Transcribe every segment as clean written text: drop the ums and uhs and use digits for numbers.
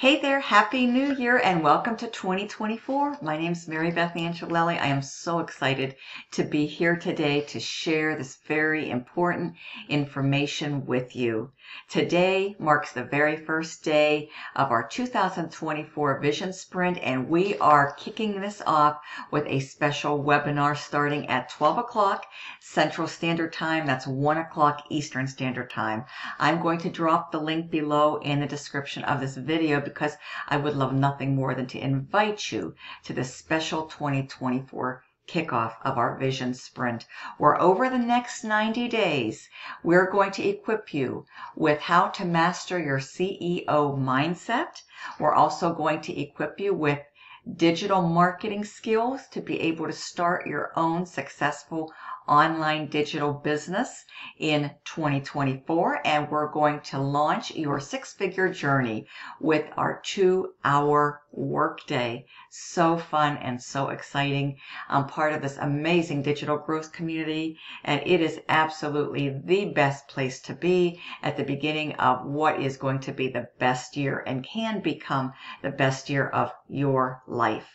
Hey there, Happy New Year and welcome to 2024. My name is Mary Beth Angelelli. I am so excited to be here today to share this very important information with you. Today marks the very first day of our 2024 Vision Sprint, and we are kicking this off with a special webinar starting at 12 o'clock Central Standard Time. That's 1 o'clock Eastern Standard Time. I'm going to drop the link below in the description of this video, because I would love nothing more than to invite you to this special 2024 kickoff of our Vision Sprint, where over the next 90 days, we're going to equip you with how to master your CEO mindset. We're also going to equip you with digital marketing skills to be able to start your own successful online digital business in 2024, and we're going to launch your six-figure journey with our 2-hour workday. So fun and so exciting. I'm part of this amazing digital growth community, and it is absolutely the best place to be at the beginning of what is going to be the best year and can become the best year of your life.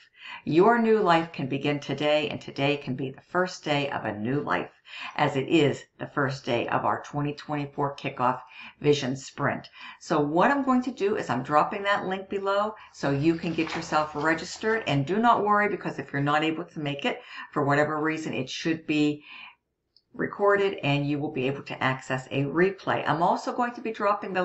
Your new life can begin today, and today can be the first day of a new life, as it is the first day of our 2024 kickoff Vision Sprint. So what I'm going to do is I'm dropping that link below so you can get yourself registered. And do not worry, because if you're not able to make it for whatever reason, it should be recorded and you will be able to access a replay. I'm also going to be dropping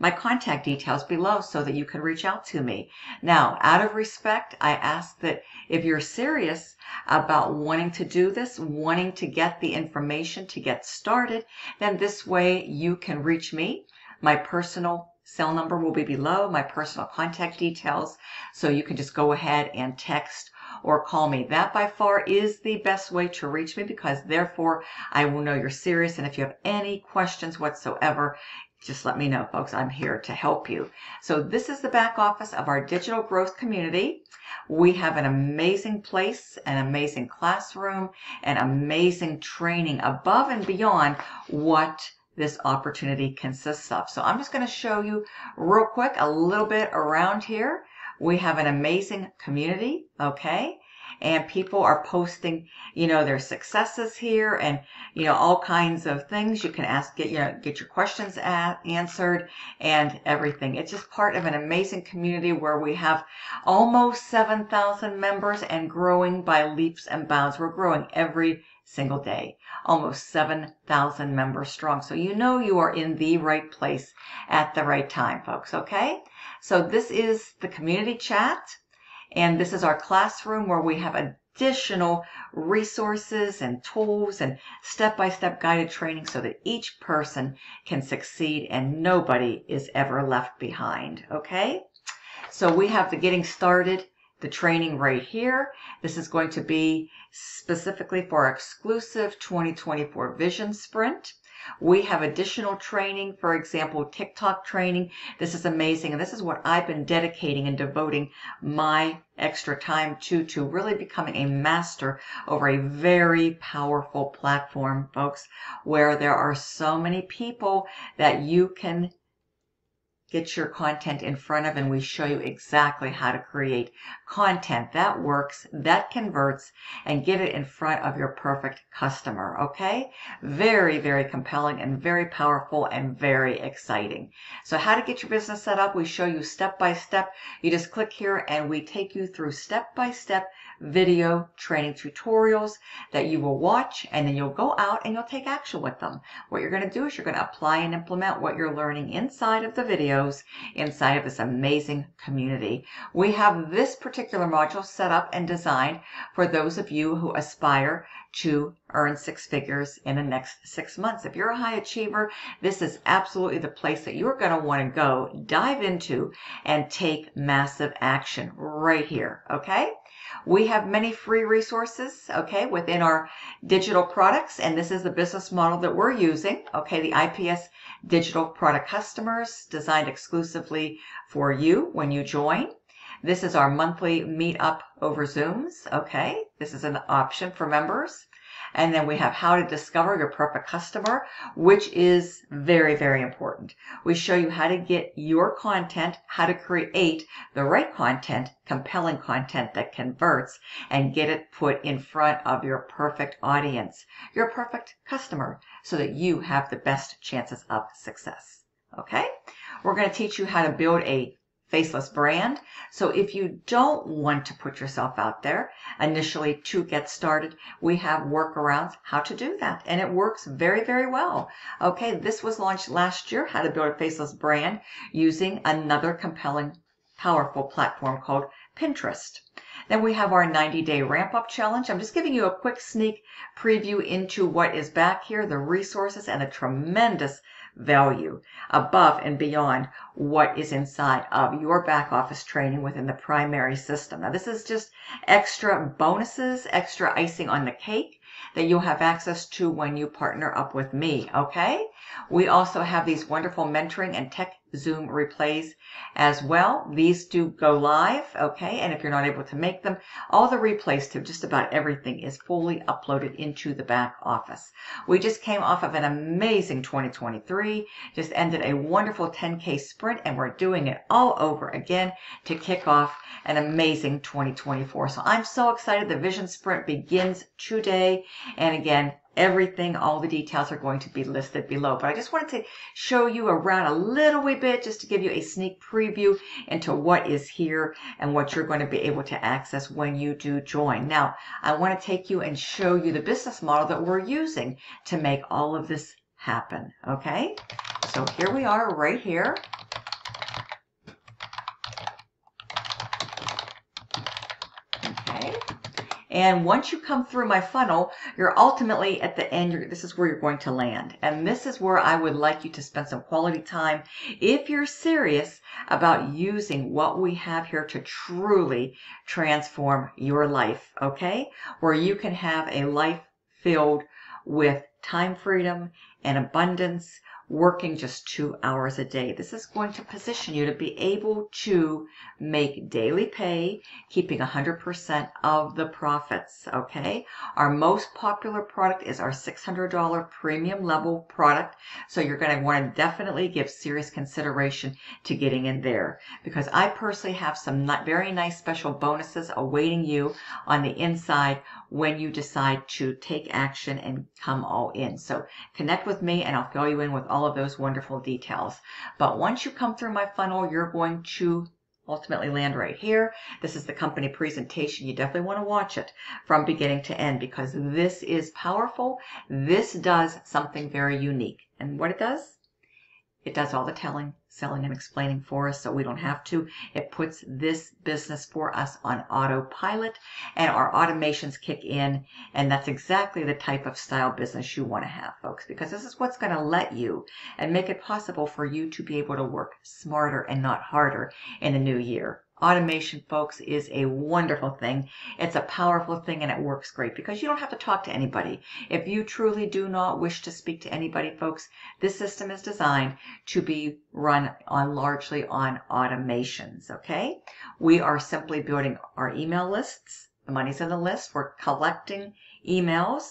my contact details below so that you can reach out to me. Now, out of respect, I ask that if you're serious about wanting to do this, wanting to get the information to get started, then this way you can reach me. My personal cell number will be below, my personal contact details, so you can just go ahead and text or call me. That by far is the best way to reach me, because therefore I will know you're serious. And if you have any questions whatsoever, just let me know, folks. I'm here to help you. So this is the back office of our digital growth community. We have an amazing place, an amazing classroom, an amazing training above and beyond what this opportunity consists of. So I'm just going to show you real quick a little bit around here. We have an amazing community, okay? And people are posting, you know, their successes here and, you know, all kinds of things. You can ask, get your questions answered and everything. It's just part of an amazing community where we have almost 7,000 members and growing by leaps and bounds. We're growing every single day, almost 7,000 members strong. So you know you are in the right place at the right time, folks, okay? So this is the community chat, and this is our classroom where we have additional resources and tools and step-by-step guided training so that each person can succeed and nobody is ever left behind, okay? So we have the Getting Started, the training right here. This is going to be specifically for our exclusive 2024 Vision Sprint. We have additional training, for example, TikTok training. This is amazing, and this is what I've been dedicating and devoting my extra time to really becoming a master over a very powerful platform, folks, where there are so many people that you can get your content in front of, and we show you exactly how to create content that works, that converts, and get it in front of your perfect customer, okay? Very, very compelling and very powerful and very exciting. So how to get your business set up, we show you step-by-step. You just click here and we take you through step-by-step video training tutorials that you will watch, and then you'll go out and you'll take action with them. What you're going to do is you're going to apply and implement what you're learning inside of the videos, inside of this amazing community. We have this particular module set up and designed for those of you who aspire to earn six figures in the next 6 months. If you're a high achiever, this is absolutely the place that you're going to want to go, dive into, and take massive action right here, okay? We have many free resources, okay, within our digital products, and this is the business model that we're using, okay, the IPS digital product customers, designed exclusively for you when you join. This is our monthly meetup over Zooms, okay? This is an option for members. And then we have how to discover your perfect customer, which is very, very important. We show you how to get your content, how to create the right content, compelling content that converts, and get it put in front of your perfect audience, your perfect customer, so that you have the best chances of success. Okay? We're going to teach you how to build a faceless brand. So if you don't want to put yourself out there initially to get started, we have workarounds how to do that. And it works very, very well. Okay, this was launched last year, how to build a faceless brand using another compelling, powerful platform called Pinterest. Then we have our 90-day ramp-up challenge. I'm just giving you a quick sneak preview into what is back here, the resources and the tremendous value above and beyond what is inside of your back office training within the primary system. Now, this is just extra bonuses, extra icing on the cake that you'll have access to when you partner up with me, okay? We also have these wonderful mentoring and tech Zoom replays as well. These do go live, okay? And if you're not able to make them, all the replays to just about everything is fully uploaded into the back office. We just came off of an amazing 2023, just ended a wonderful 10K sprint, and we're doing it all over again to kick off an amazing 2024. So I'm so excited. The Vision Sprint begins today. And again, everything, all the details are going to be listed below. But I just wanted to show you around a little wee bit just to give you a sneak preview into what is here and what you're going to be able to access when you do join. Now, I want to take you and show you the business model that we're using to make all of this happen. Okay, so here we are right here. And once you come through my funnel, you're ultimately at the end, this is where you're going to land. And this is where I would like you to spend some quality time if you're serious about using what we have here to truly transform your life, okay? Where you can have a life filled with time freedom and abundance, working just 2 hours a day. This is going to position you to be able to make daily pay, keeping 100% of the profits, okay? Our most popular product is our $600 premium level product, so you're going to want to definitely give serious consideration to getting in there, because I personally have some very nice special bonuses awaiting you on the inside when you decide to take action and come all in. So connect with me and I'll fill you in with all of those wonderful details. But once you come through my funnel, you're going to ultimately land right here. This is the company presentation. You definitely want to watch it from beginning to end, because this is powerful. This does something very unique. And what it does all the telling, selling, and explaining for us, so we don't have to. It puts this business for us on autopilot, and our automations kick in, and that's exactly the type of style business you want to have, folks, because this is what's going to let you and make it possible for you to be able to work smarter and not harder in the new year. Automation, folks, is a wonderful thing. It's a powerful thing, and it works great because you don't have to talk to anybody. If you truly do not wish to speak to anybody, folks, this system is designed to be run on largely on automations, okay? We are simply building our email lists. The money's in the list. We're collecting emails.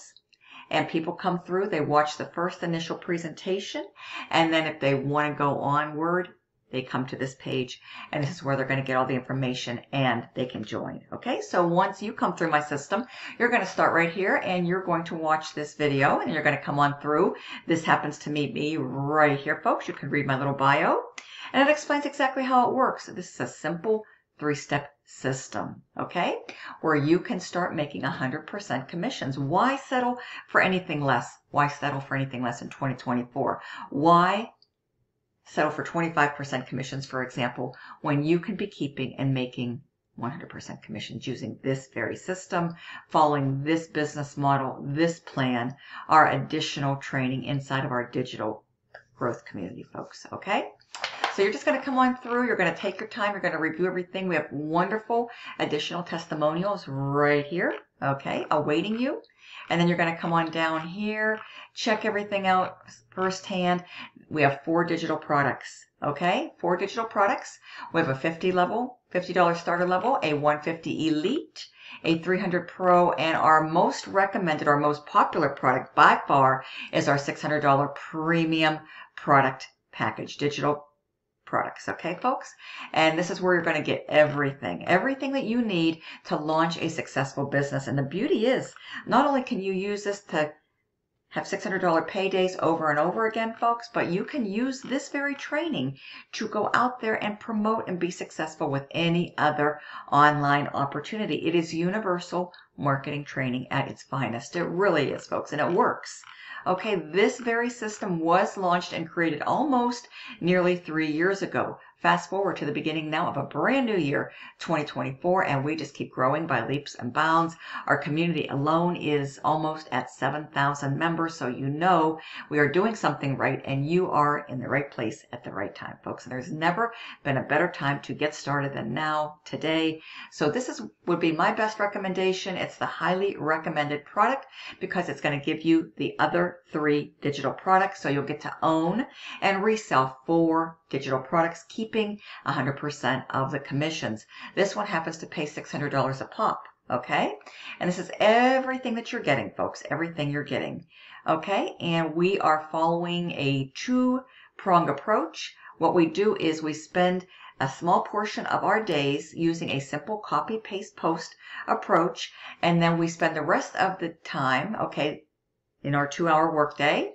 And people come through. They watch the first initial presentation. And then if they want to go onward, they come to this page, and this is where they're going to get all the information and they can join. Okay, so once you come through my system, you're going to start right here and you're going to watch this video and you're going to come on through. This happens to meet me right here, folks. You can read my little bio and it explains exactly how it works. This is a simple three-step system, okay, where you can start making 100% commissions. Why settle for anything less? Why settle for anything less in 2024? Why settle for 25% commissions, for example, when you can be keeping and making 100% commissions using this very system, following this business model, this plan, our additional training inside of our digital growth community, folks, okay? So you're just going to come on through. You're going to take your time. You're going to review everything. We have wonderful additional testimonials right here. okay, awaiting you. And then you're going to come on down here, check everything out firsthand. We have 4 digital products, okay? 4 digital products. We have a $50 starter level, a $150 elite, a $300 pro, and our most recommended, our most popular product by far is our $600 premium product package, digital products, okay, folks? And this is where you're going to get everything that you need to launch a successful business. And the beauty is, not only can you use this to have $600 paydays over and over again, folks, but you can use this very training to go out there and promote and be successful with any other online opportunity. It is universal marketing training at its finest. It really is, folks, and it works. Okay, this very system was launched and created almost nearly 3 years ago. Fast forward to the beginning now of a brand new year, 2024, and we just keep growing by leaps and bounds. Our community alone is almost at 7,000 members, so you know we are doing something right, and you are in the right place at the right time, folks. And there's never been a better time to get started than now, today. So this would be my best recommendation. It's the highly recommended product because it's going to give you the other 3 digital products, so you'll get to own and resell 4 digital products, keeping 100% of the commissions. This one happens to pay $600 a pop, okay? And this is everything that you're getting, folks, everything you're getting, okay? And we are following a 2-pronged approach. What we do is we spend a small portion of our days using a simple copy, paste, post approach, and then we spend the rest of the time, okay, in our 2-hour workday,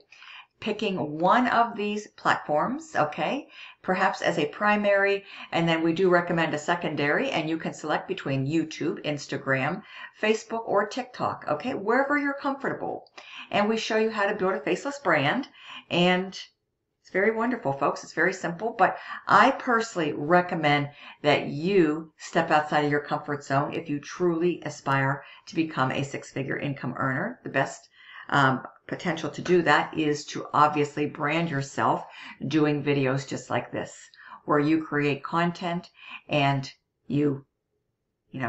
picking one of these platforms, okay, perhaps as a primary, and then we do recommend a secondary, and you can select between YouTube, Instagram, Facebook, or TikTok, okay, wherever you're comfortable. And we show you how to build a faceless brand, and it's very wonderful, folks. It's very simple, but I personally recommend that you step outside of your comfort zone if you truly aspire to become a 6-figure income earner. The best potential to do that is to obviously brand yourself doing videos just like this, where you create content and you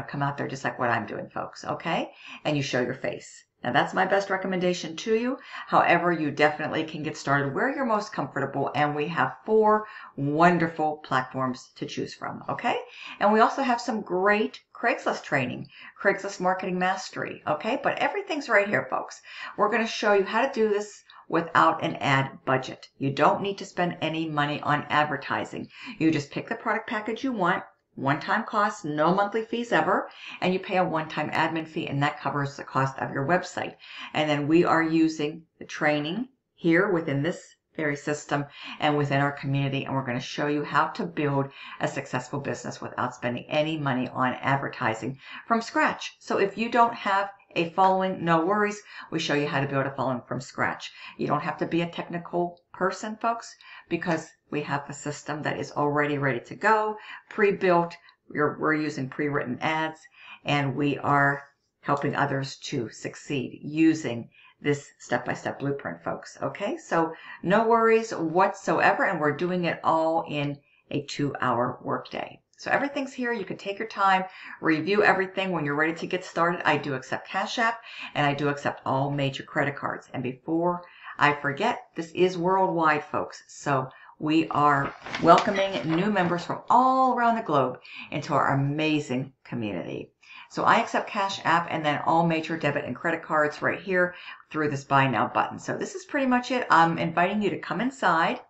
come out there just like what I'm doing, folks, okay? And you show your face. Now, that's my best recommendation to you. However, you definitely can get started where you're most comfortable, and we have 4 wonderful platforms to choose from, okay? And we also have some great Craigslist training, Craigslist Marketing Mastery, okay? But everything's right here, folks. We're going to show you how to do this without an ad budget. You don't need to spend any money on advertising. You just pick the product package you want, one-time cost, no monthly fees ever, and you pay a one-time admin fee, and that covers the cost of your website. And then we are using the training here within this very system and within our community, and we're going to show you how to build a successful business without spending any money on advertising from scratch. So if you don't have a following, no worries. We show you how to build a following from scratch. You don't have to be a technical person, folks, because we have a system that is already ready to go, pre-built. We're using pre-written ads, and we are helping others to succeed using this step-by-step blueprint, folks. Okay, so no worries whatsoever, and we're doing it all in a 2-hour workday. So everything's here. You can take your time, review everything when you're ready to get started. I do accept Cash App, and I do accept all major credit cards. And before I forget, this is worldwide, folks. So we are welcoming new members from all around the globe into our amazing community. So I accept Cash App and then all major debit and credit cards right here through this Buy Now button. So this is pretty much it. I'm inviting you to come inside.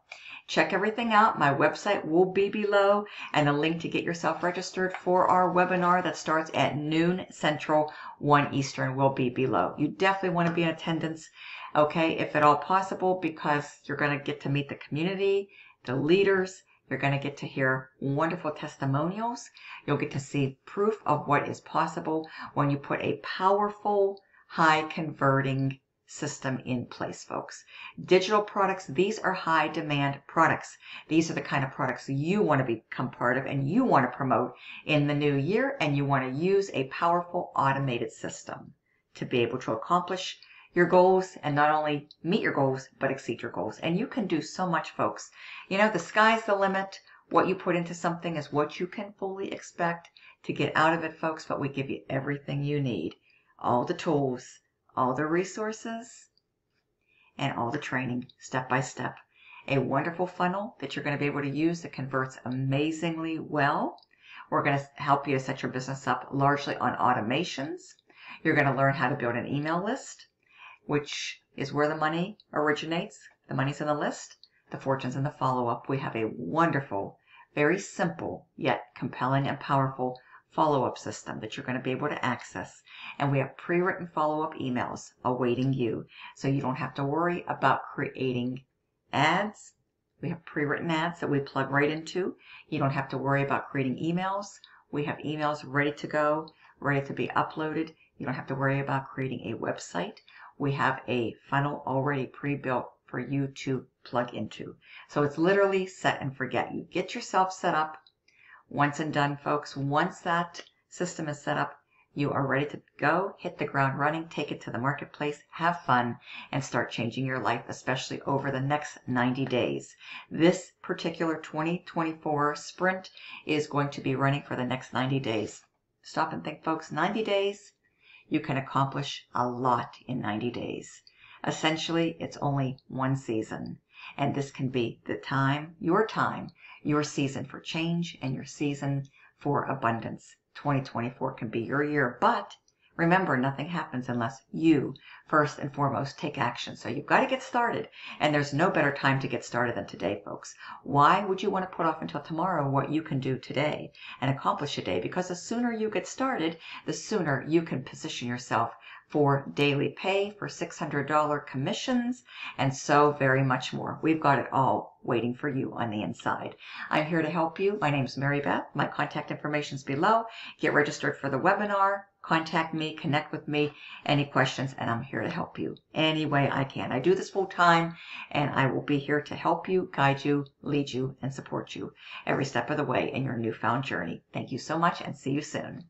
Check everything out. My website will be below, and a link to get yourself registered for our webinar that starts at noon Central, 1 Eastern will be below. You definitely want to be in attendance, okay, if at all possible, because you're going to get to meet the community, the leaders. You're going to get to hear wonderful testimonials. You'll get to see proof of what is possible when you put a powerful, high converting system in place, folks. Digital products, these are high demand products. These are the kind of products you want to become part of and you want to promote in the new year, and you want to use a powerful automated system to be able to accomplish your goals, and not only meet your goals but exceed your goals. And you can do so much, folks. You know, the sky's the limit. What you put into something is what you can fully expect to get out of it, folks, but we give you everything you need. all the tools, all the resources, and all the training step by step. A wonderful funnel that you're going to be able to use that converts amazingly well. We're going to help you to set your business up largely on automations. You're going to learn how to build an email list, which is where the money originates. The money's in the list, the fortune's in the follow-up. We have a wonderful, very simple, yet compelling and powerful follow-up system that you're going to be able to access. And we have pre-written follow-up emails awaiting you, so you don't have to worry about creating ads. We have pre-written ads that we plug right into. You don't have to worry about creating emails. We have emails ready to go, ready to be uploaded. You don't have to worry about creating a website. We have a funnel already pre-built for you to plug into. So it's literally set and forget. You get yourself set up. Once and done, folks. Once that system is set up, you are ready to go, hit the ground running, take it to the marketplace, have fun, and start changing your life, especially over the next 90 days. This particular 2024 sprint is going to be running for the next 90 days. Stop and think, folks. 90 days, you can accomplish a lot in 90 days. Essentially, it's only one season, and this can be the time, your season for change, and your season for abundance. 2024 can be your year, but remember, nothing happens unless you, first and foremost, take action. So you've got to get started, and there's no better time to get started than today, folks. Why would you want to put off until tomorrow what you can do today and accomplish today? Because the sooner you get started, the sooner you can position yourself for daily pay, for $600 commissions, and so very much more. We've got it all waiting for you on the inside. I'm here to help you. My name's Mary Beth. My contact information's below. Get registered for the webinar. Contact me, connect with me, any questions, and I'm here to help you any way I can. I do this full time, and I will be here to help you, guide you, lead you, and support you every step of the way in your newfound journey. Thank you so much, and see you soon.